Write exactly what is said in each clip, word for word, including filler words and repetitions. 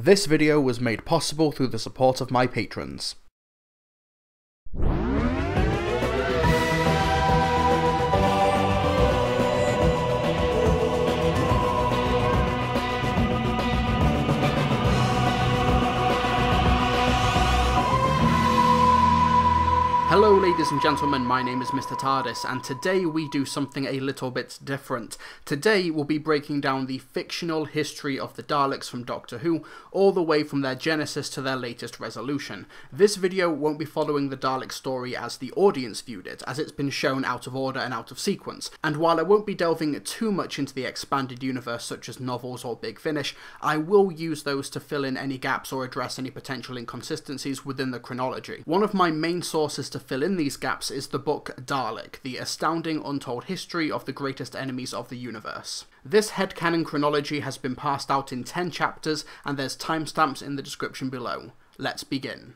This video was made possible through the support of my patrons. Hello ladies and gentlemen, my name is Mister TARDIS and today we do something a little bit different. Today we'll be breaking down the fictional history of the Daleks from Doctor Who, all the way from their genesis to their latest resolution. This video won't be following the Dalek story as the audience viewed it, as it's been shown out of order and out of sequence, and while I won't be delving too much into the expanded universe such as novels or Big Finish, I will use those to fill in any gaps or address any potential inconsistencies within the chronology. One of my main sources to fill in these gaps is the book Dalek, The Astounding Untold History of the Greatest Enemies of the Universe. This headcanon chronology has been passed out in ten chapters and there's timestamps in the description below. Let's begin.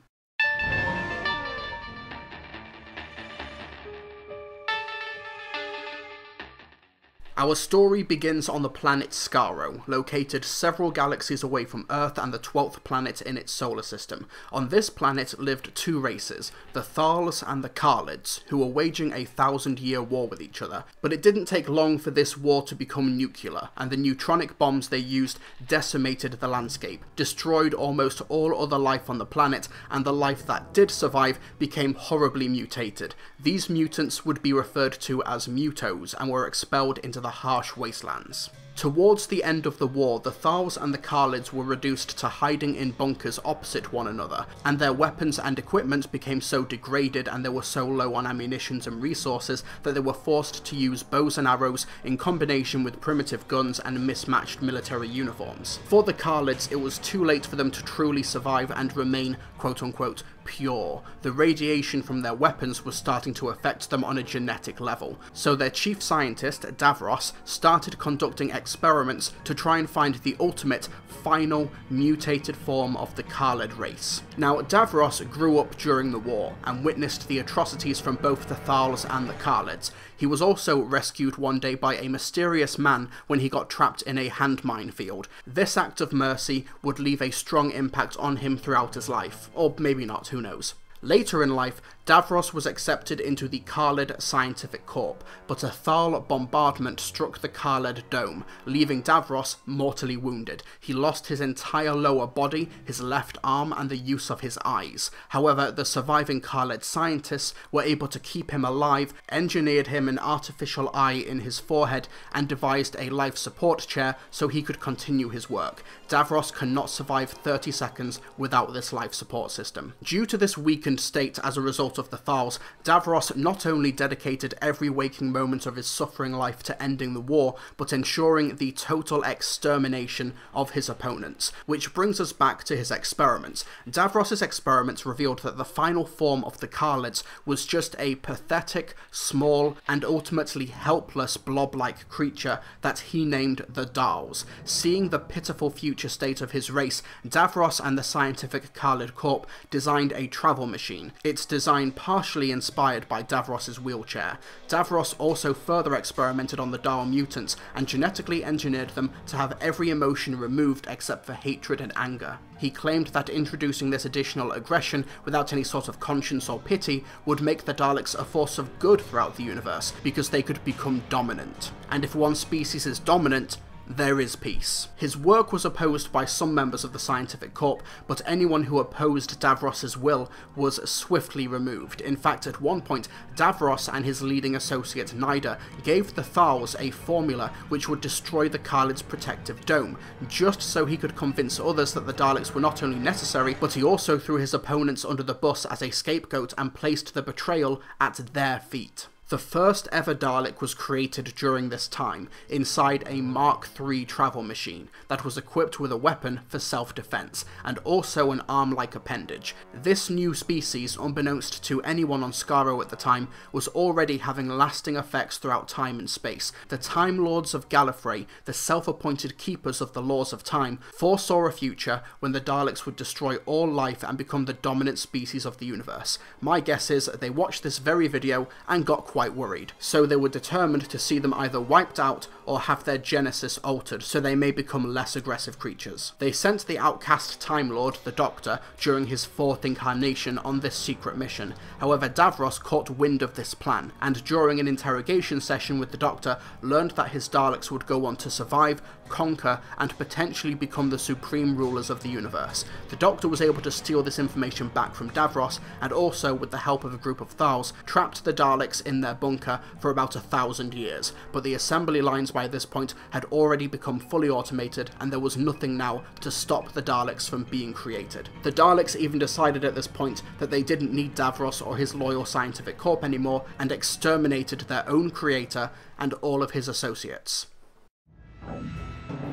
Our story begins on the planet Skaro, located several galaxies away from Earth and the twelfth planet in its solar system. On this planet lived two races, the Thals and the Carlids, who were waging a thousand-year war with each other. But it didn't take long for this war to become nuclear, and the neutronic bombs they used decimated the landscape, destroyed almost all other life on the planet, and the life that did survive became horribly mutated. These mutants would be referred to as Mutos, and were expelled into the harsh wastelands. Towards the end of the war, the Thals and the Carlids were reduced to hiding in bunkers opposite one another, and their weapons and equipment became so degraded and they were so low on ammunitions and resources that they were forced to use bows and arrows in combination with primitive guns and mismatched military uniforms. For the Carlids, it was too late for them to truly survive and remain quote-unquote pure. The radiation from their weapons was starting to affect them on a genetic level, so their chief scientist, Davros, started conducting experiments to try and find the ultimate, final, mutated form of the Kaled race. Now, Davros grew up during the war and witnessed the atrocities from both the Thals and the Kaleds. He was also rescued one day by a mysterious man when he got trapped in a hand minefield. This act of mercy would leave a strong impact on him throughout his life, or maybe not, who knows. Later in life, Davros was accepted into the Carlid Scientific Corp, but a Thal bombardment struck the Carlid dome, leaving Davros mortally wounded. He lost his entire lower body, his left arm, and the use of his eyes. However, the surviving Carlid scientists were able to keep him alive, engineered him an artificial eye in his forehead, and devised a life support chair so he could continue his work. Davros cannot survive thirty seconds without this life support system. Due to this weakened state as a result of the Thals, Davros not only dedicated every waking moment of his suffering life to ending the war, but ensuring the total extermination of his opponents. Which brings us back to his experiments. Davros's experiments revealed that the final form of the Carlids was just a pathetic, small, and ultimately helpless blob-like creature that he named the Dals. Seeing the pitiful future state of his race, Davros and the Scientific Carlid Corp designed a travel machine. Its design partially inspired by Davros's wheelchair. Davros also further experimented on the Dal mutants and genetically engineered them to have every emotion removed except for hatred and anger. He claimed that introducing this additional aggression without any sort of conscience or pity would make the Daleks a force of good throughout the universe because they could become dominant. And if one species is dominant, there is peace. His work was opposed by some members of the Scientific Corp, but anyone who opposed Davros's will was swiftly removed. In fact, at one point, Davros and his leading associate Nida gave the Thals a formula which would destroy the Carlid's protective dome, just so he could convince others that the Daleks were not only necessary, but he also threw his opponents under the bus as a scapegoat and placed the betrayal at their feet. The first ever Dalek was created during this time, inside a Mark three travel machine that was equipped with a weapon for self-defense, and also an arm-like appendage. This new species, unbeknownst to anyone on Skaro at the time, was already having lasting effects throughout time and space. The Time Lords of Gallifrey, the self-appointed keepers of the laws of time, foresaw a future when the Daleks would destroy all life and become the dominant species of the universe. My guess is they watched this very video and got quite quite worried, so they were determined to see them either wiped out or have their genesis altered so they may become less aggressive creatures. They sent the outcast Time Lord, the Doctor, during his fourth incarnation on this secret mission. However, Davros caught wind of this plan, and during an interrogation session with the Doctor, learned that his Daleks would go on to survive, conquer, and potentially become the supreme rulers of the universe. The Doctor was able to steal this information back from Davros, and also, with the help of a group of Thals, trapped the Daleks in their bunker for about a thousand years, but the assembly lines by this point had already become fully automated, and there was nothing now to stop the Daleks from being created. The Daleks even decided at this point that they didn't need Davros or his loyal Scientific Corp anymore, and exterminated their own creator and all of his associates.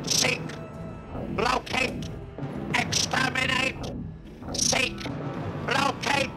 Seek, locate, exterminate, seek, locate,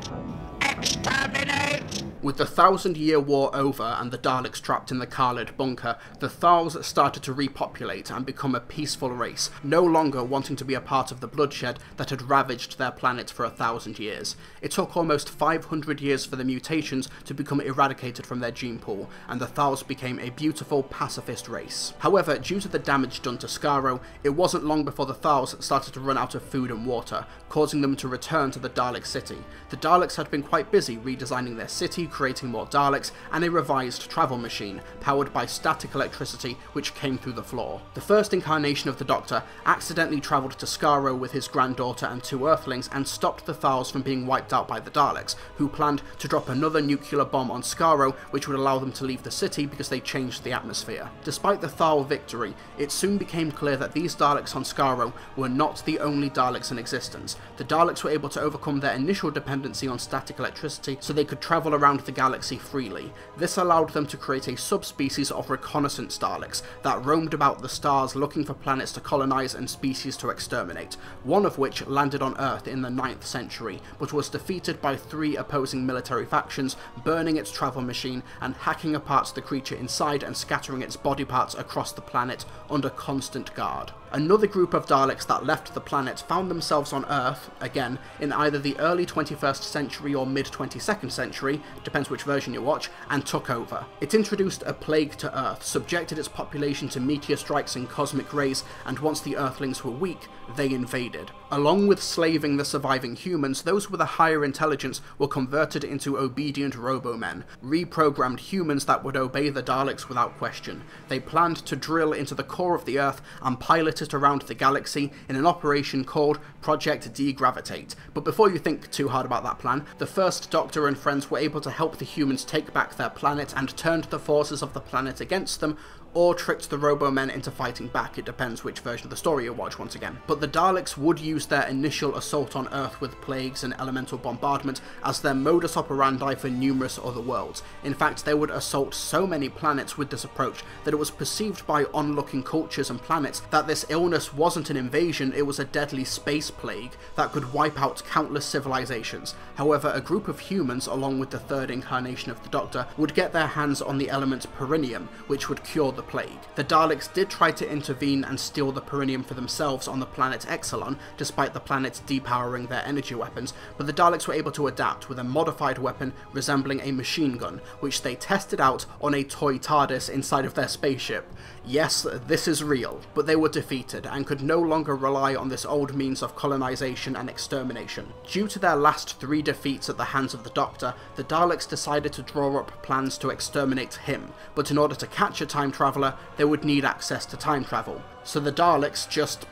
exterminate! With the Thousand Year War over and the Daleks trapped in the Carlid bunker, the Thals started to repopulate and become a peaceful race, no longer wanting to be a part of the bloodshed that had ravaged their planet for a thousand years. It took almost five hundred years for the mutations to become eradicated from their gene pool, and the Thals became a beautiful pacifist race. However, due to the damage done to Skaro, it wasn't long before the Thals started to run out of food and water, causing them to return to the Dalek city. The Daleks had been quite busy redesigning their city, creating more Daleks, and a revised travel machine, powered by static electricity which came through the floor. The first incarnation of the Doctor accidentally travelled to Skaro with his granddaughter and two Earthlings and stopped the Thals from being wiped out by the Daleks, who planned to drop another nuclear bomb on Skaro which would allow them to leave the city because they changed the atmosphere. Despite the Thal victory, it soon became clear that these Daleks on Skaro were not the only Daleks in existence. The Daleks were able to overcome their initial dependency on static electricity so they could travel around the galaxy freely. This allowed them to create a subspecies of reconnaissance Daleks that roamed about the stars looking for planets to colonize and species to exterminate, one of which landed on Earth in the ninth century, but was defeated by three opposing military factions, burning its travel machine and hacking apart the creature inside and scattering its body parts across the planet under constant guard. Another group of Daleks that left the planet found themselves on Earth, again, in either the early twenty-first century or mid twenty-second century, depends which version you watch, and took over. It introduced a plague to Earth, subjected its population to meteor strikes and cosmic rays, and once the Earthlings were weak, they invaded. Along with slaving the surviving humans, those with a higher intelligence were converted into obedient robomen, reprogrammed humans that would obey the Daleks without question. They planned to drill into the core of the Earth and pilot it around the galaxy in an operation called Project Degravitate. But before you think too hard about that plan, the first Doctor and friends were able to help the humans take back their planet and turned the forces of the planet against them, or tricked the Robomen into fighting back, it depends which version of the story you watch once again. But the Daleks would use their initial assault on Earth with plagues and elemental bombardment as their modus operandi for numerous other worlds. In fact, they would assault so many planets with this approach that it was perceived by onlooking cultures and planets that this illness wasn't an invasion, it was a deadly space plague that could wipe out countless civilizations. However, a group of humans, along with the third incarnation of the Doctor, would get their hands on the element Perinium, which would cure the plague. The Daleks did try to intervene and steal the Perinium for themselves on the planet Exelon, despite the planet depowering their energy weapons, but the Daleks were able to adapt with a modified weapon resembling a machine gun, which they tested out on a toy TARDIS inside of their spaceship. Yes, this is real, but they were defeated and could no longer rely on this old means of colonization and extermination. Due to their last three defeats at the hands of the Doctor, the Daleks decided to draw up plans to exterminate him, but in order to catch a time traveler, they would need access to time travel. So the Daleks just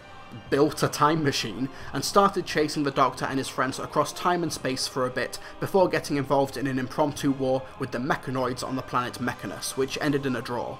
built a time machine and started chasing the Doctor and his friends across time and space for a bit before getting involved in an impromptu war with the mechanoids on the planet Mechanus, which ended in a draw.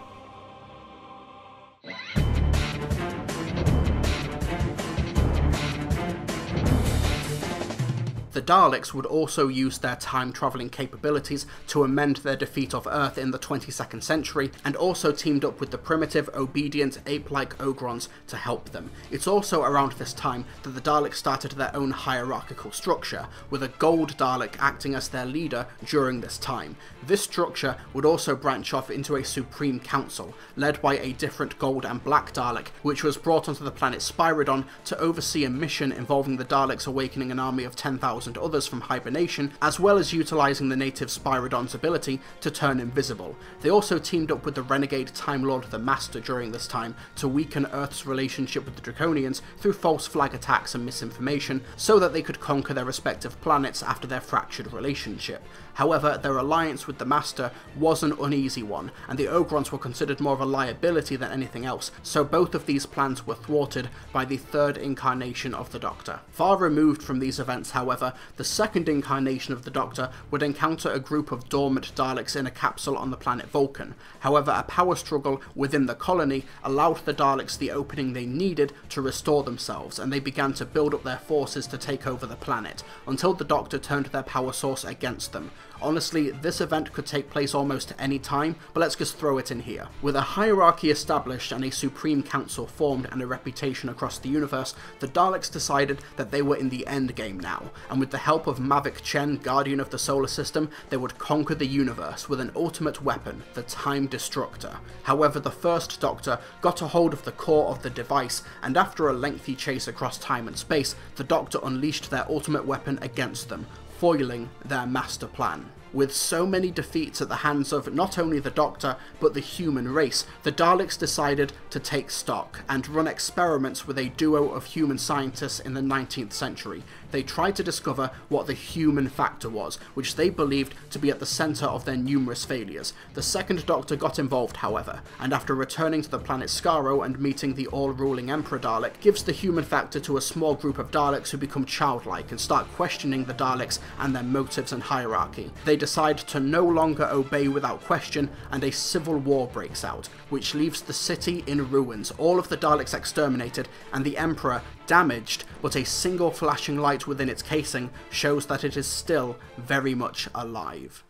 The Daleks would also use their time-travelling capabilities to amend their defeat of Earth in the twenty-second century, and also teamed up with the primitive, obedient, ape-like Ogrons to help them. It's also around this time that the Daleks started their own hierarchical structure, with a Gold Dalek acting as their leader during this time. This structure would also branch off into a Supreme Council, led by a different Gold and Black Dalek, which was brought onto the planet Spyridon to oversee a mission involving the Daleks awakening an army of ten thousand themselves and others from hibernation, as well as utilising the native Spyrodon's ability to turn invisible. They also teamed up with the renegade Time Lord the Master during this time to weaken Earth's relationship with the Draconians through false flag attacks and misinformation, so that they could conquer their respective planets after their fractured relationship. However, their alliance with the Master was an uneasy one, and the Ogrons were considered more of a liability than anything else, so both of these plans were thwarted by the third incarnation of the Doctor. Far removed from these events, however, the second incarnation of the Doctor would encounter a group of dormant Daleks in a capsule on the planet Vulcan. However, a power struggle within the colony allowed the Daleks the opening they needed to restore themselves, and they began to build up their forces to take over the planet, until the Doctor turned their power source against them. Honestly, this event could take place almost any time, but let's just throw it in here. With a hierarchy established and a Supreme Council formed and a reputation across the universe, the Daleks decided that they were in the end game now, and with the help of Mavic Chen, Guardian of the Solar System, they would conquer the universe with an ultimate weapon, the Time Destructor. However, the first Doctor got a hold of the core of the device, and after a lengthy chase across time and space, the Doctor unleashed their ultimate weapon against them, foiling their master plan. With so many defeats at the hands of not only the Doctor, but the human race, the Daleks decided to take stock and run experiments with a duo of human scientists in the nineteenth century. They tried to discover what the human factor was, which they believed to be at the centre of their numerous failures. The second Doctor got involved, however, and after returning to the planet Skaro and meeting the all-ruling Emperor Dalek, gives the human factor to a small group of Daleks who become childlike and start questioning the Daleks and their motives and hierarchy. They decide to no longer obey without question, and a civil war breaks out, which leaves the city in ruins, all of the Daleks exterminated, and the Emperor damaged, but a single flashing light within its casing shows that it is still very much alive.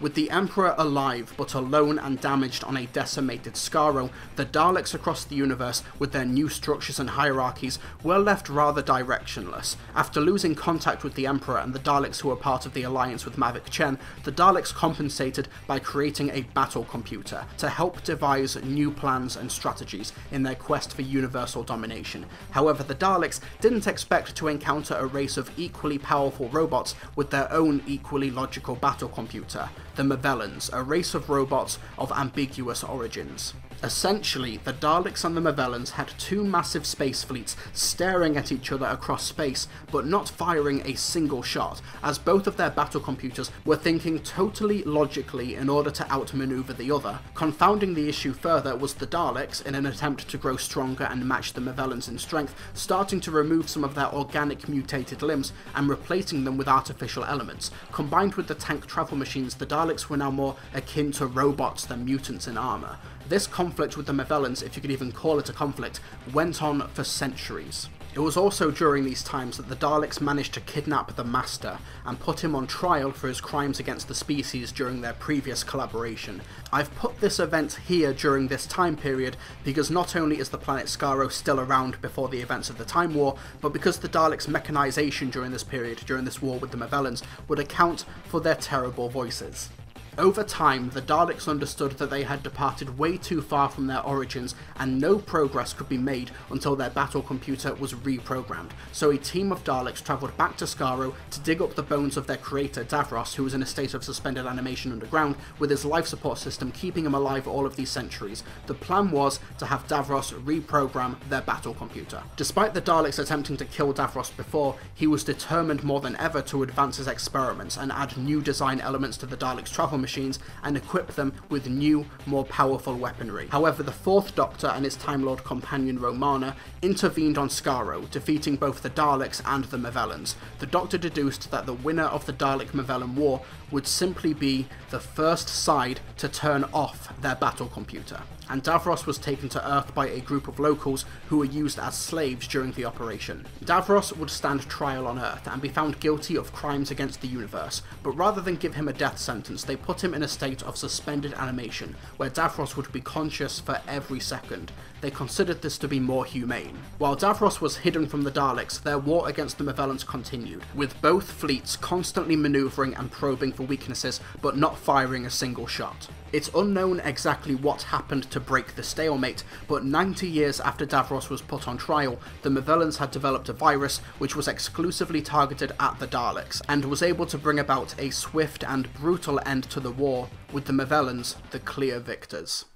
With the Emperor alive but alone and damaged on a decimated Skaro, the Daleks across the universe with their new structures and hierarchies were left rather directionless. After losing contact with the Emperor and the Daleks who were part of the alliance with Mavic Chen, the Daleks compensated by creating a battle computer to help devise new plans and strategies in their quest for universal domination. However, the Daleks didn't expect to encounter a race of equally powerful robots with their own equally logical battle computer, the Movellans, a race of robots of ambiguous origins. Essentially, the Daleks and the Movellans had two massive space fleets staring at each other across space, but not firing a single shot, as both of their battle computers were thinking totally logically in order to outmaneuver the other. Confounding the issue further was the Daleks, in an attempt to grow stronger and match the Movellans in strength, starting to remove some of their organic mutated limbs and replacing them with artificial elements. Combined with the tank travel machines, the Daleks were now more akin to robots than mutants in armour. This conflict with the Movellans, if you could even call it a conflict, went on for centuries. It was also during these times that the Daleks managed to kidnap the Master and put him on trial for his crimes against the species during their previous collaboration. I've put this event here during this time period because not only is the planet Skaro still around before the events of the Time War, but because the Daleks' mechanization during this period, during this war with the Movellans, would account for their terrible voices. Over time, the Daleks understood that they had departed way too far from their origins, and no progress could be made until their battle computer was reprogrammed, so a team of Daleks travelled back to Skaro to dig up the bones of their creator, Davros, who was in a state of suspended animation underground, with his life support system keeping him alive all of these centuries. The plan was to have Davros reprogram their battle computer. Despite the Daleks attempting to kill Davros before, he was determined more than ever to advance his experiments and add new design elements to the Daleks' travel machine machines and equip them with new, more powerful weaponry. However, the fourth Doctor and his Time Lord companion Romana intervened on Skaro, defeating both the Daleks and the Movellans. The Doctor deduced that the winner of the Dalek-Movellan War would simply be the first side to turn off their battle computer, and Davros was taken to Earth by a group of locals who were used as slaves during the operation. Davros would stand trial on Earth and be found guilty of crimes against the universe, but rather than give him a death sentence, they put him in a state of suspended animation, where Davros would be conscious for every second. They considered this to be more humane. While Davros was hidden from the Daleks, their war against the Movellans continued, with both fleets constantly maneuvering and probing for weaknesses, but not firing a single shot. It's unknown exactly what happened to break the stalemate, but ninety years after Davros was put on trial, the Movellans had developed a virus which was exclusively targeted at the Daleks, and was able to bring about a swift and brutal end to the war, with the Movellans the clear victors.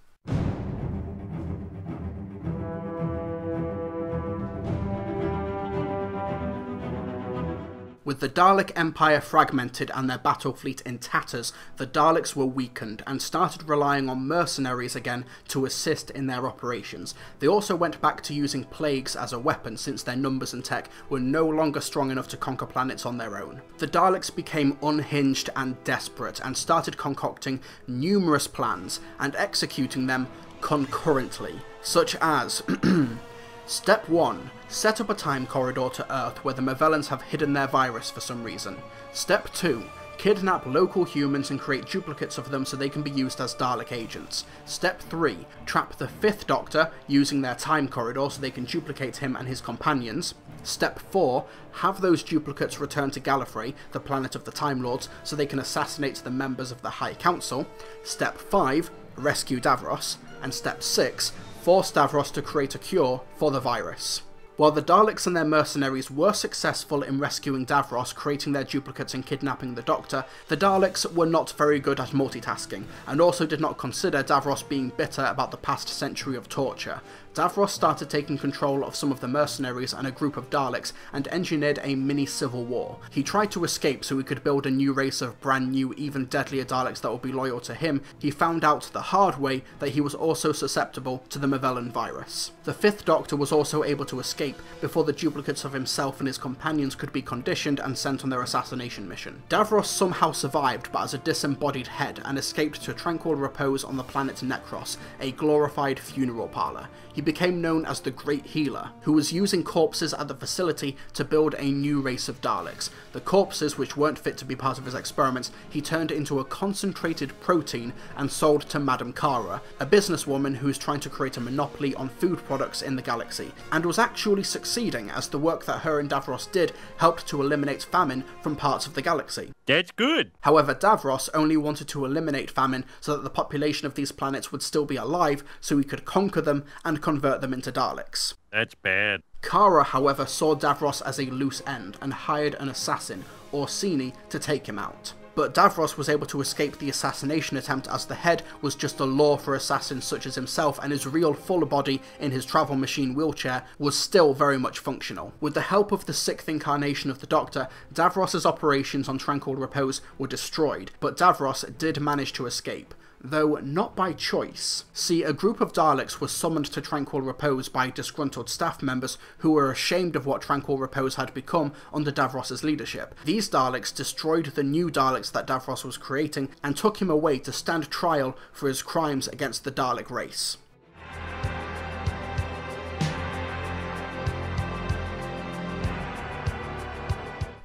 With the Dalek Empire fragmented and their battle fleet in tatters, the Daleks were weakened and started relying on mercenaries again to assist in their operations. They also went back to using plagues as a weapon, since their numbers and tech were no longer strong enough to conquer planets on their own. The Daleks became unhinged and desperate and started concocting numerous plans and executing them concurrently, such as Step one. Set up a time corridor to Earth where the Movellans have hidden their virus for some reason. Step two. Kidnap local humans and create duplicates of them so they can be used as Dalek agents. Step three. Trap the fifth Doctor using their time corridor so they can duplicate him and his companions. Step four. Have those duplicates return to Gallifrey, the planet of the Time Lords, so they can assassinate the members of the High Council. Step five. Rescue Davros. And Step six. Forced Davros to create a cure for the virus. While the Daleks and their mercenaries were successful in rescuing Davros, creating their duplicates and kidnapping the Doctor, the Daleks were not very good at multitasking, and also did not consider Davros being bitter about the past century of torture. Davros started taking control of some of the mercenaries and a group of Daleks, and engineered a mini-civil war. He tried to escape so he could build a new race of brand new, even deadlier Daleks that would be loyal to him. He found out the hard way that he was also susceptible to the Movellan virus. The fifth Doctor was also able to escape before the duplicates of himself and his companions could be conditioned and sent on their assassination mission. Davros somehow survived, but as a disembodied head, and escaped to Tranquil Repose on the planet Necros, a glorified funeral parlour. He became known as the Great Healer, who was using corpses at the facility to build a new race of Daleks. The corpses, which weren't fit to be part of his experiments, he turned into a concentrated protein and sold to Madame Kara, a businesswoman who was trying to create a monopoly on food products in the galaxy, and was actually succeeding, as the work that her and Davros did helped to eliminate famine from parts of the galaxy. That's good! However, Davros only wanted to eliminate famine so that the population of these planets would still be alive, so he could conquer them and convert them into Daleks. That's bad. Kara, however, saw Davros as a loose end and hired an assassin, Orsini, to take him out. But Davros was able to escape the assassination attempt, as the head was just a lure for assassins such as himself, and his real full body in his travel machine wheelchair was still very much functional. With the help of the sixth incarnation of the Doctor, Davros' operations on Tranquil Repose were destroyed, but Davros did manage to escape. Though not by choice. See, a group of Daleks was summoned to Tranquil Repose by disgruntled staff members who were ashamed of what Tranquil Repose had become under Davros' leadership. These Daleks destroyed the new Daleks that Davros was creating and took him away to stand trial for his crimes against the Dalek race.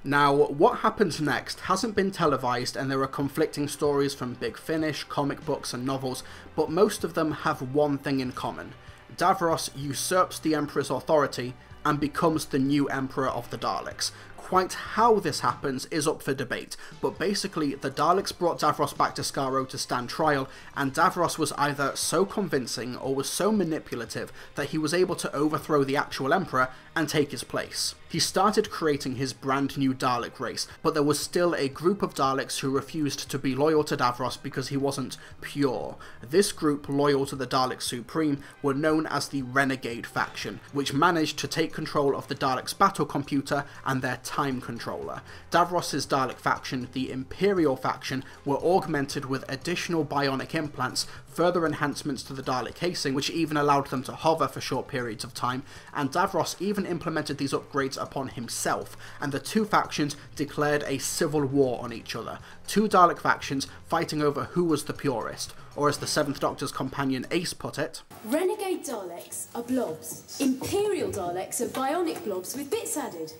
Now, what happens next hasn't been televised, and there are conflicting stories from Big Finish, comic books and novels, but most of them have one thing in common. Davros usurps the Emperor's authority and becomes the new Emperor of the Daleks. Quite how this happens is up for debate, but basically the Daleks brought Davros back to Skaro to stand trial, and Davros was either so convincing or was so manipulative that he was able to overthrow the actual Emperor and take his place. He started creating his brand new Dalek race, but there was still a group of Daleks who refused to be loyal to Davros because he wasn't pure. This group, loyal to the Dalek Supreme, were known as the Renegade Faction, which managed to take control of the Daleks' battle computer and their Time Controller. Davros' Dalek faction, the Imperial Faction, were augmented with additional bionic implants, further enhancements to the Dalek casing, which even allowed them to hover for short periods of time, and Davros even implemented these upgrades upon himself, and the two factions declared a civil war on each other. Two Dalek factions fighting over who was the purest, or as the seventh Doctor's companion Ace put it, Renegade Daleks are blobs. Imperial Daleks are bionic blobs with bits added.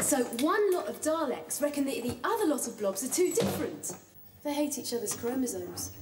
So one lot of Daleks reckon that the other lot of blobs are too different. They hate each other's chromosomes.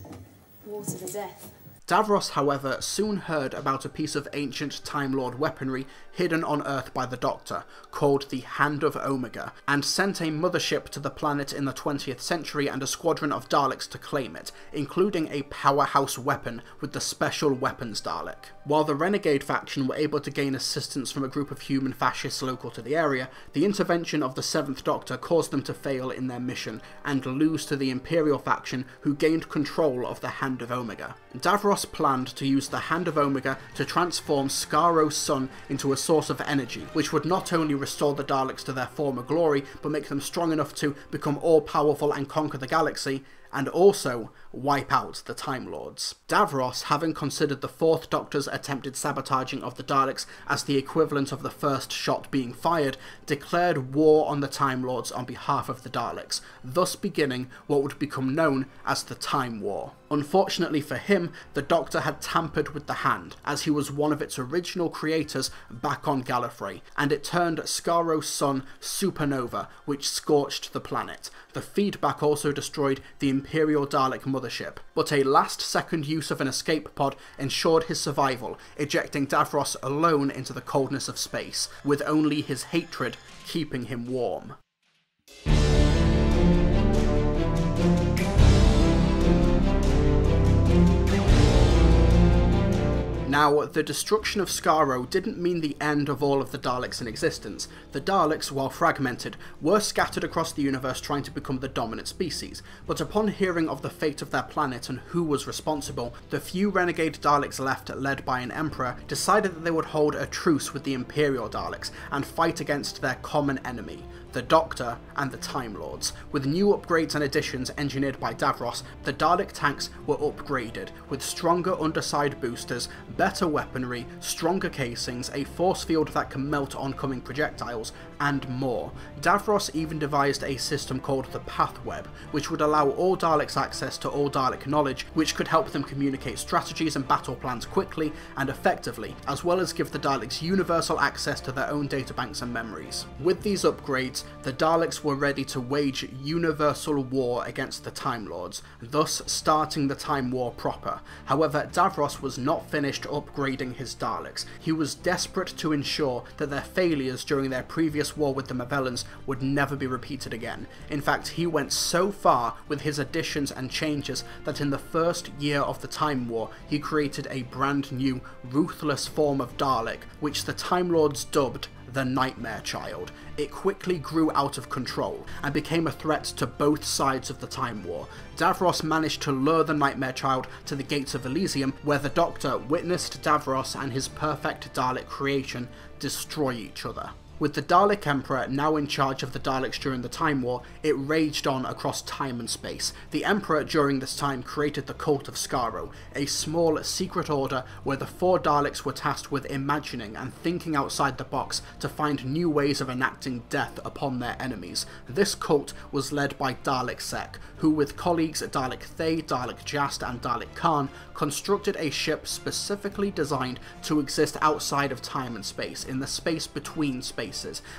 War to the death. Davros, however, soon heard about a piece of ancient Time Lord weaponry hidden on Earth by the Doctor, called the Hand of Omega, and sent a mothership to the planet in the twentieth century and a squadron of Daleks to claim it, including a powerhouse weapon with the Special Weapons Dalek. While the Renegade Faction were able to gain assistance from a group of human fascists local to the area, the intervention of the seventh Doctor caused them to fail in their mission, and lose to the Imperial Faction, who gained control of the Hand of Omega. Davros planned to use the Hand of Omega to transform Skaro's sun into a source of energy, which would not only restore the Daleks to their former glory, but make them strong enough to become all-powerful and conquer the galaxy, and also wipe out the Time Lords. Davros, having considered the fourth Doctor's attempted sabotaging of the Daleks as the equivalent of the first shot being fired, declared war on the Time Lords on behalf of the Daleks, thus beginning what would become known as the Time War. Unfortunately for him, the Doctor had tampered with the Hand, as he was one of its original creators back on Gallifrey, and it turned Skaro's sun supernova, which scorched the planet. The feedback also destroyed the Imperial Dalek mothership, but a last-second use of an escape pod ensured his survival, ejecting Davros alone into the coldness of space, with only his hatred keeping him warm. Now, the destruction of Skaro didn't mean the end of all of the Daleks in existence. The Daleks, while fragmented, were scattered across the universe trying to become the dominant species, but upon hearing of the fate of their planet and who was responsible, the few renegade Daleks left, led by an Emperor, decided that they would hold a truce with the Imperial Daleks and fight against their common enemy, the Doctor and the Time Lords. With new upgrades and additions engineered by Davros, the Dalek tanks were upgraded, with stronger underside boosters, better weaponry, stronger casings, a force field that can melt oncoming projectiles, and more. Davros even devised a system called the Pathweb, which would allow all Daleks access to all Dalek knowledge, which could help them communicate strategies and battle plans quickly and effectively, as well as give the Daleks universal access to their own databanks and memories. With these upgrades, the Daleks were ready to wage universal war against the Time Lords, thus starting the Time War proper. However, Davros was not finished upgrading his Daleks. He was desperate to ensure that their failures during their previous war with the Movellans would never be repeated again. In fact, he went so far with his additions and changes that in the first year of the Time War, he created a brand new, ruthless form of Dalek, which the Time Lords dubbed the Nightmare Child. It quickly grew out of control, and became a threat to both sides of the Time War. Davros managed to lure the Nightmare Child to the gates of Elysium, where the Doctor witnessed Davros and his perfect Dalek creation destroy each other. With the Dalek Emperor now in charge of the Daleks during the Time War, it raged on across time and space. The Emperor during this time created the Cult of Skaro, a small secret order where the four Daleks were tasked with imagining and thinking outside the box to find new ways of enacting death upon their enemies. This cult was led by Dalek Sek, who with colleagues at Dalek Thay, Dalek Jast and Dalek Khan constructed a ship specifically designed to exist outside of time and space, in the space between space.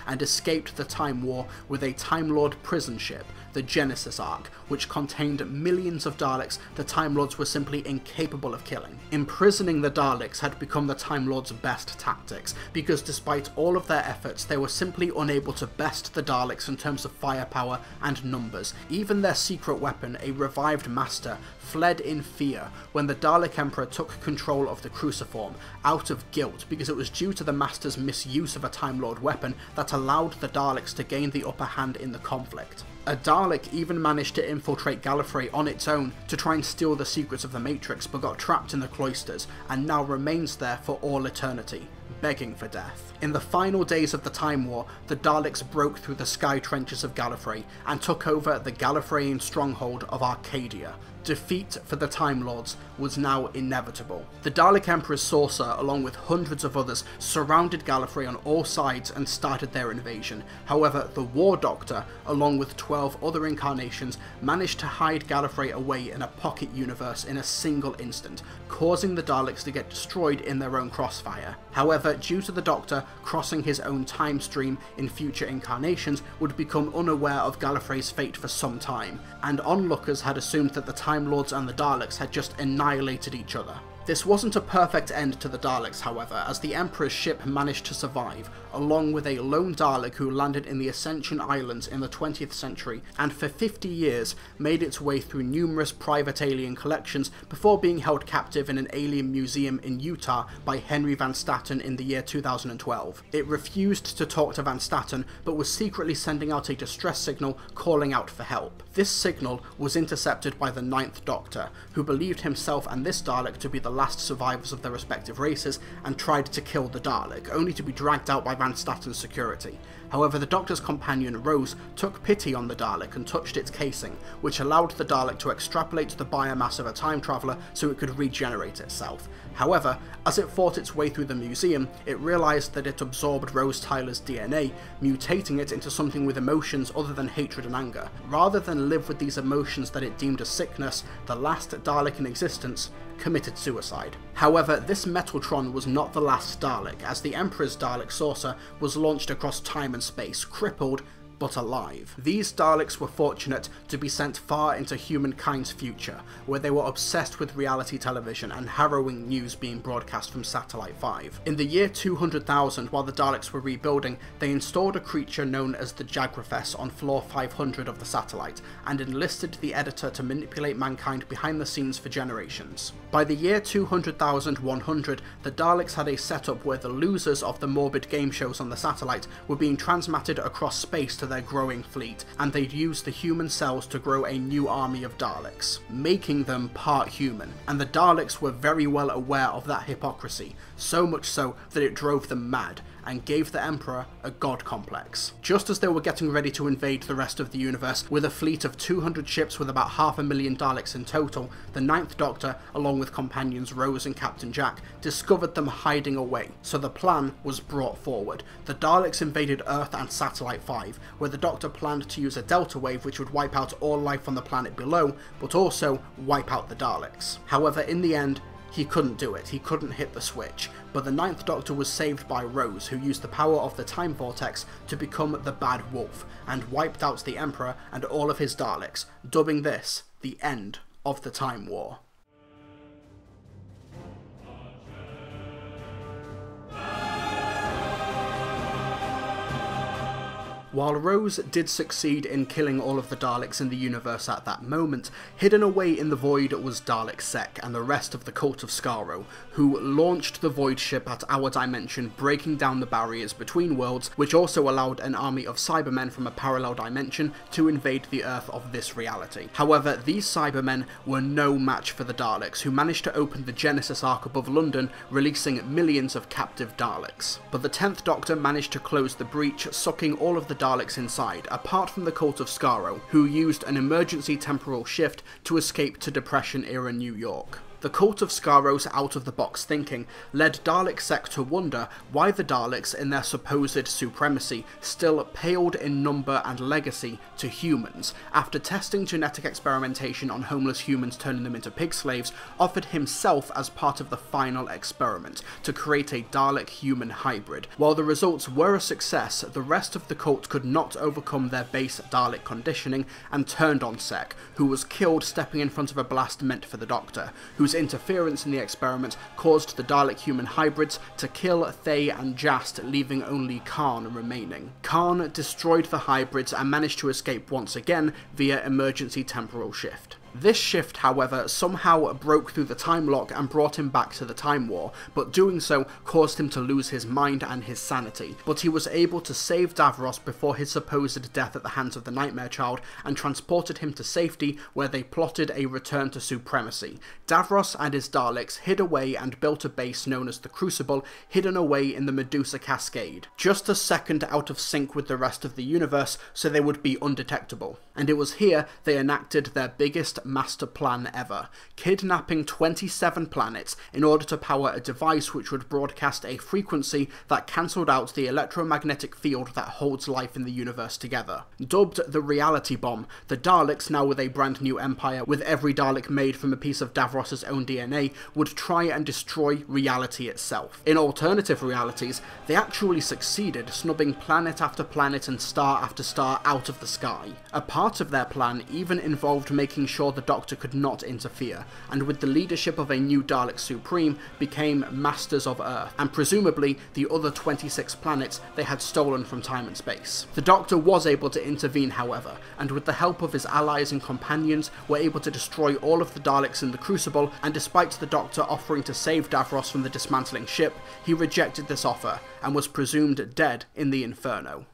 And escaped the Time War with a Time Lord prison ship, the Genesis Ark, which contained millions of Daleks the Time Lords were simply incapable of killing. Imprisoning the Daleks had become the Time Lords' best tactics, because despite all of their efforts, they were simply unable to best the Daleks in terms of firepower and numbers. Even their secret weapon, a revived Master, fled in fear when the Dalek Emperor took control of the Cruciform, out of guilt, because it was due to the Master's misuse of a Time Lord weapon that allowed the Daleks to gain the upper hand in the conflict. A Dalek even managed to infiltrate Gallifrey on its own to try and steal the secrets of the Matrix, but got trapped in the cloisters, and now remains there for all eternity, begging for death. In the final days of the Time War, the Daleks broke through the sky trenches of Gallifrey, and took over the Gallifreyan stronghold of Arcadia, defeat for the Time Lords was now inevitable. The Dalek Emperor's saucer, along with hundreds of others, surrounded Gallifrey on all sides and started their invasion. However, the War Doctor, along with twelve other incarnations, managed to hide Gallifrey away in a pocket universe in a single instant, causing the Daleks to get destroyed in their own crossfire. However, due to the Doctor crossing his own time stream in future incarnations, would become unaware of Gallifrey's fate for some time, and onlookers had assumed that the Time Lords and the Daleks had just annihilated each other. This wasn't a perfect end to the Daleks, however, as the Emperor's ship managed to survive, along with a lone Dalek who landed in the Ascension Islands in the twentieth century, and for fifty years made its way through numerous private alien collections before being held captive in an alien museum in Utah by Henry Van Staten in the year two thousand twelve. It refused to talk to Van Staten, but was secretly sending out a distress signal calling out for help. This signal was intercepted by the Ninth Doctor, who believed himself and this Dalek to be the last survivors of their respective races and tried to kill the Dalek, only to be dragged out by Van Staten's security. However, the Doctor's companion Rose took pity on the Dalek and touched its casing, which allowed the Dalek to extrapolate the biomass of a time traveller so it could regenerate itself. However, as it fought its way through the museum, it realised that it absorbed Rose Tyler's D N A, mutating it into something with emotions other than hatred and anger. Rather than live with these emotions that it deemed a sickness, the last Dalek in existence committed suicide. However, this Metaltron was not the last Dalek, as the Emperor's Dalek saucer was launched across time and space, crippled but alive. These Daleks were fortunate to be sent far into humankind's future, where they were obsessed with reality television and harrowing news being broadcast from Satellite five. In the year two hundred thousand, while the Daleks were rebuilding, they installed a creature known as the Jagrafess on floor five hundred of the satellite, and enlisted the editor to manipulate mankind behind the scenes for generations. By the year two hundred thousand one hundred, the Daleks had a setup where the losers of the morbid game shows on the satellite were being transmitted across space to their growing fleet, and they'd use the human cells to grow a new army of Daleks, making them part human, and the Daleks were very well aware of that hypocrisy, so much so that it drove them mad, and gave the Emperor a god complex. Just as they were getting ready to invade the rest of the universe with a fleet of two hundred ships with about half a million Daleks in total, the Ninth Doctor, along with companions Rose and Captain Jack, discovered them hiding away, so the plan was brought forward. The Daleks invaded Earth and Satellite five, where the Doctor planned to use a delta wave which would wipe out all life on the planet below, but also wipe out the Daleks. However, in the end, he couldn't do it, he couldn't hit the switch, but the Ninth Doctor was saved by Rose, who used the power of the Time Vortex to become the Bad Wolf, and wiped out the Emperor and all of his Daleks, dubbing this the end of the Time War. While Rose did succeed in killing all of the Daleks in the universe at that moment, hidden away in the void was Dalek Sek and the rest of the Cult of Skaro, who launched the void ship at our dimension, breaking down the barriers between worlds, which also allowed an army of Cybermen from a parallel dimension to invade the Earth of this reality. However, these Cybermen were no match for the Daleks, who managed to open the Genesis Ark above London, releasing millions of captive Daleks. But the tenth Doctor managed to close the breach, sucking all of the Daleks inside, apart from the Cult of Skaro, who used an emergency temporal shift to escape to Depression-era New York. The Cult of Skaro's out-of-the-box thinking led Dalek Sek to wonder why the Daleks, in their supposed supremacy, still paled in number and legacy to humans, after testing genetic experimentation on homeless humans turning them into pig slaves, offered himself as part of the final experiment, to create a Dalek-human hybrid. While the results were a success, the rest of the cult could not overcome their base Dalek conditioning, and turned on Sek, who was killed stepping in front of a blast meant for the Doctor, who interference in the experiment caused the Dalek-human hybrids to kill Thay and Jast, leaving only Khan remaining. Khan destroyed the hybrids and managed to escape once again via emergency temporal shift. This shift, however, somehow broke through the time lock and brought him back to the Time War, but doing so caused him to lose his mind and his sanity. But he was able to save Davros before his supposed death at the hands of the Nightmare Child, and transported him to safety, where they plotted a return to supremacy. Davros and his Daleks hid away and built a base known as the Crucible, hidden away in the Medusa Cascade, just a second out of sync with the rest of the universe, so they would be undetectable. And it was here they enacted their biggest biggest master plan ever, kidnapping twenty-seven planets in order to power a device which would broadcast a frequency that cancelled out the electromagnetic field that holds life in the universe together. Dubbed the Reality Bomb, the Daleks, now with a brand new empire with every Dalek made from a piece of Davros's own D N A, would try and destroy reality itself. In alternative realities, they actually succeeded, snubbing planet after planet and star after star out of the sky. A part of their plan even involved making sure the Doctor could not interfere, and with the leadership of a new Dalek Supreme, became Masters of Earth, and presumably the other twenty-six planets they had stolen from time and space. The Doctor was able to intervene, however, and with the help of his allies and companions, were able to destroy all of the Daleks in the Crucible, and despite the Doctor offering to save Davros from the dismantling ship, he rejected this offer, and was presumed dead in the Inferno.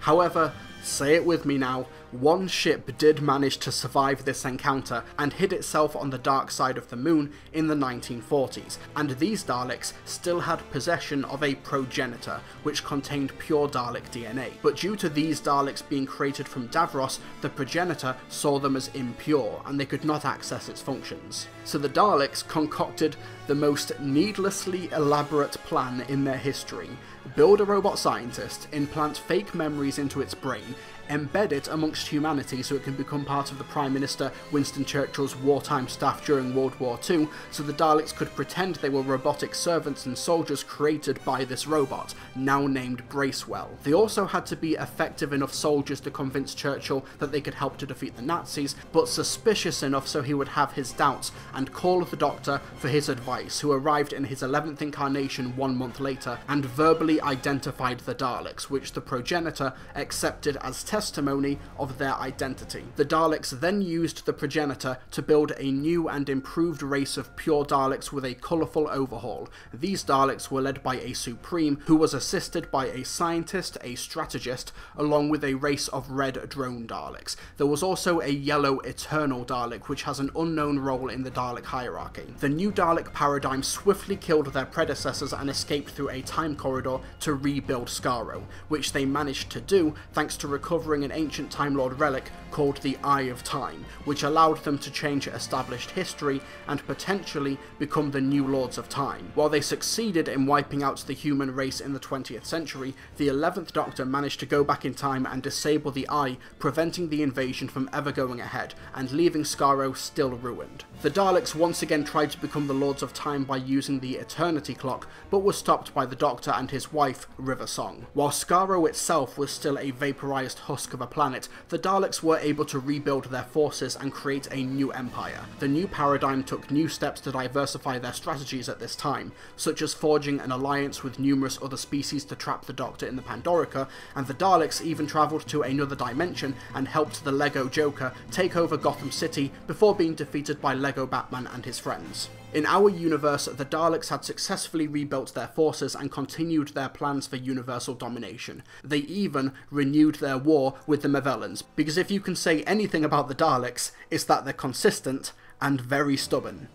However, say it with me now, one ship did manage to survive this encounter and hid itself on the dark side of the moon in the nineteen forties, and these Daleks still had possession of a progenitor, which contained pure Dalek D N A. But due to these Daleks being created from Davros, the progenitor saw them as impure, and they could not access its functions. So the Daleks concocted the most needlessly elaborate plan in their history: build a robot scientist, implant fake memories into its brain, embed it amongst humanity so it can become part of the Prime Minister Winston Churchill's wartime staff during World War Two, so the Daleks could pretend they were robotic servants and soldiers created by this robot, now named Bracewell. They also had to be effective enough soldiers to convince Churchill that they could help to defeat the Nazis, but suspicious enough so he would have his doubts and call the Doctor for his advice, who arrived in his eleventh incarnation one month later and verbally identified the Daleks, which the progenitor accepted as testimony of their identity. The Daleks then used the progenitor to build a new and improved race of pure Daleks with a colourful overhaul. These Daleks were led by a Supreme, who was assisted by a scientist, a strategist, along with a race of red drone Daleks. There was also a yellow eternal Dalek, which has an unknown role in the Dalek hierarchy. The new Dalek paradigm swiftly killed their predecessors and escaped through a time corridor to rebuild Skaro, which they managed to do thanks to recovering an ancient Time Lord relic called the Eye of Time, which allowed them to change established history and potentially become the new Lords of Time. While they succeeded in wiping out the human race in the twentieth century, the eleventh Doctor managed to go back in time and disable the Eye, preventing the invasion from ever going ahead, and leaving Skaro still ruined. The Daleks once again tried to become the Lords of Time by using the Eternity Clock, but were stopped by the Doctor and his wife, River Song. While Skaro itself was still a vaporized husk of a planet, the Daleks were able to rebuild their forces and create a new empire. The new paradigm took new steps to diversify their strategies at this time, such as forging an alliance with numerous other species to trap the Doctor in the Pandorica, and the Daleks even travelled to another dimension and helped the Lego Joker take over Gotham City before being defeated by Lego Batman and his friends. In our universe, the Daleks had successfully rebuilt their forces and continued their plans for universal domination. They even renewed their war with the Movellans, because if you can say anything about the Daleks, it's that they're consistent and very stubborn.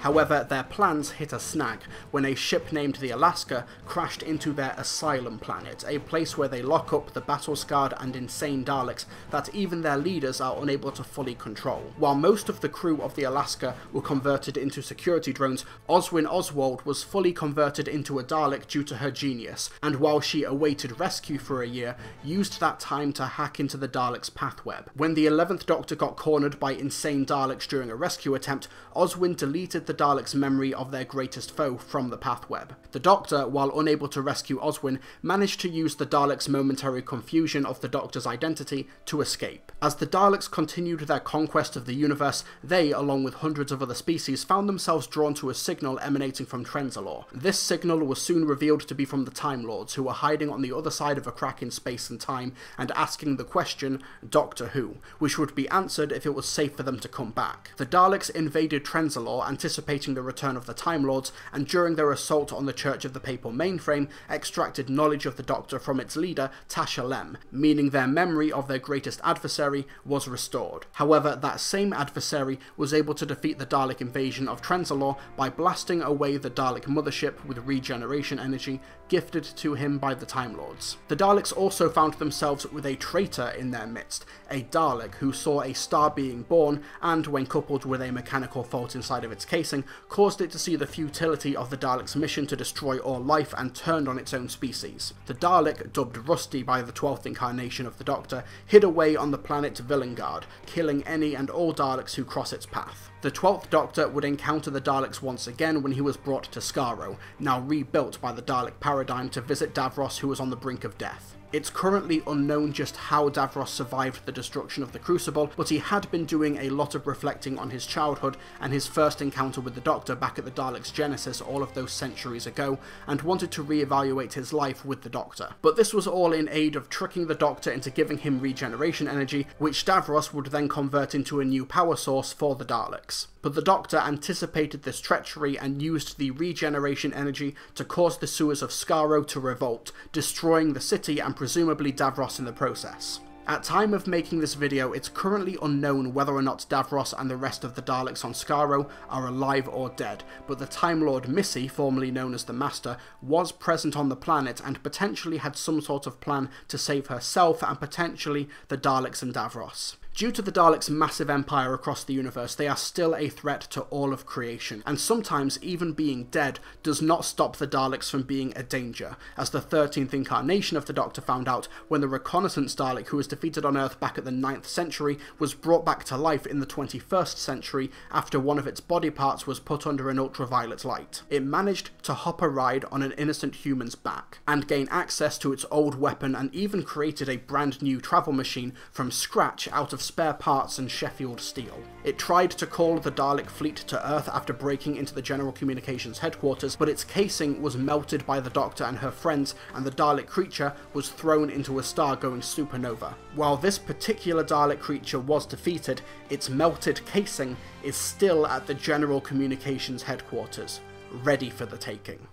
However, their plans hit a snag when a ship named the Alaska crashed into their asylum planet, a place where they lock up the battle-scarred and insane Daleks that even their leaders are unable to fully control. While most of the crew of the Alaska were converted into security drones, Oswin Oswald was fully converted into a Dalek due to her genius, and while she awaited rescue for a year, used that time to hack into the Daleks' Pathweb. When the eleventh Doctor got cornered by insane Daleks during a rescue attempt, Oswin deleted the Daleks' memory of their greatest foe from the Pathweb. The Doctor, while unable to rescue Oswin, managed to use the Daleks' momentary confusion of the Doctor's identity to escape. As the Daleks continued their conquest of the universe, they, along with hundreds of other species, found themselves drawn to a signal emanating from Trenzalore. This signal was soon revealed to be from the Time Lords, who were hiding on the other side of a crack in space and time, and asking the question, Doctor Who?, which would be answered if it was safe for them to come back. The Daleks invaded Trenzalore, anticipating anticipating the return of the Time Lords, and during their assault on the Church of the Papal Mainframe, extracted knowledge of the Doctor from its leader, Tasha Lem, meaning their memory of their greatest adversary was restored. However, that same adversary was able to defeat the Dalek invasion of Trenzalore by blasting away the Dalek mothership with regeneration energy gifted to him by the Time Lords. The Daleks also found themselves with a traitor in their midst, a Dalek who saw a star being born and, when coupled with a mechanical fault inside of its casing, caused it to see the futility of the Daleks' mission to destroy all life and turned on its own species. The Dalek, dubbed Rusty by the twelfth incarnation of the Doctor, hid away on the planet Villengard, killing any and all Daleks who cross its path. The twelfth Doctor would encounter the Daleks once again when he was brought to Skaro, now rebuilt by the Dalek paradigm, to visit Davros, who was on the brink of death. It's currently unknown just how Davros survived the destruction of the Crucible, but he had been doing a lot of reflecting on his childhood and his first encounter with the Doctor back at the Daleks' Genesis all of those centuries ago, and wanted to reevaluate his life with the Doctor. But this was all in aid of tricking the Doctor into giving him regeneration energy, which Davros would then convert into a new power source for the Daleks. But the Doctor anticipated this treachery and used the regeneration energy to cause the sewers of Skaro to revolt, destroying the city and presumably Davros in the process. At time of making this video, it's currently unknown whether or not Davros and the rest of the Daleks on Skaro are alive or dead, but the Time Lord Missy, formerly known as the Master, was present on the planet and potentially had some sort of plan to save herself and potentially the Daleks and Davros. Due to the Daleks' massive empire across the universe, they are still a threat to all of creation, and sometimes even being dead does not stop the Daleks from being a danger, as the thirteenth incarnation of the Doctor found out when the reconnaissance Dalek, who was defeated on Earth back at the ninth century, was brought back to life in the twenty-first century after one of its body parts was put under an ultraviolet light. It managed to hop a ride on an innocent human's back, and gain access to its old weapon, and even created a brand new travel machine from scratch out of spare parts and Sheffield steel. It tried to call the Dalek fleet to Earth after breaking into the General Communications headquarters, but its casing was melted by the Doctor and her friends, and the Dalek creature was thrown into a star going supernova. While this particular Dalek creature was defeated, its melted casing is still at the General Communications headquarters, ready for the taking.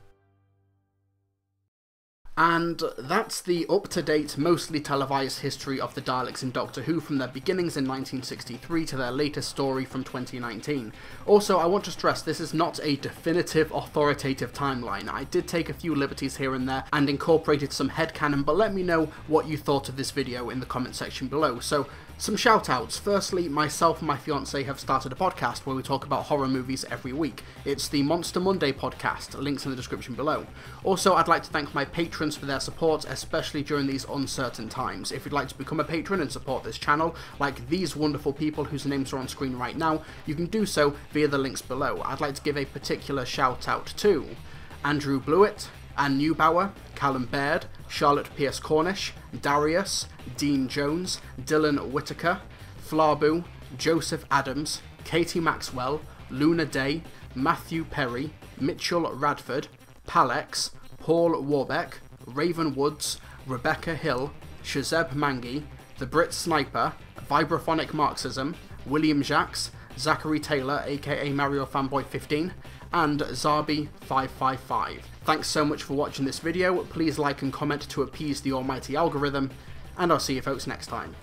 And that's the up-to-date, mostly televised history of the Daleks in Doctor Who, from their beginnings in nineteen sixty-three to their latest story from twenty nineteen. Also, I want to stress this is not a definitive, authoritative timeline. I did take a few liberties here and there and incorporated some headcanon, but let me know what you thought of this video in the comment section below. So, some shoutouts. Firstly, myself and my fiancé have started a podcast where we talk about horror movies every week. It's the Monster Monday podcast, links in the description below. Also, I'd like to thank my patrons for their support, especially during these uncertain times. If you'd like to become a patron and support this channel, like these wonderful people whose names are on screen right now, you can do so via the links below. I'd like to give a particular shoutout to Andrew Blewett, Anne Neubauer, Callum Baird, Charlotte Pierce Cornish, Darius, Dean Jones, Dylan Whitaker, Flabu, Joseph Adams, Katie Maxwell, Luna Day, Matthew Perry, Mitchell Radford, Palex, Paul Warbeck, Raven Woods, Rebecca Hill, Shazeb Mangi, The Brit Sniper, Vibraphonic Marxism, William Jacques, Zachary Taylor aka Mario Fanboy fifteen, and Zarbi five five five. Thanks so much for watching this video. Please like and comment to appease the almighty algorithm, and I'll see you folks next time.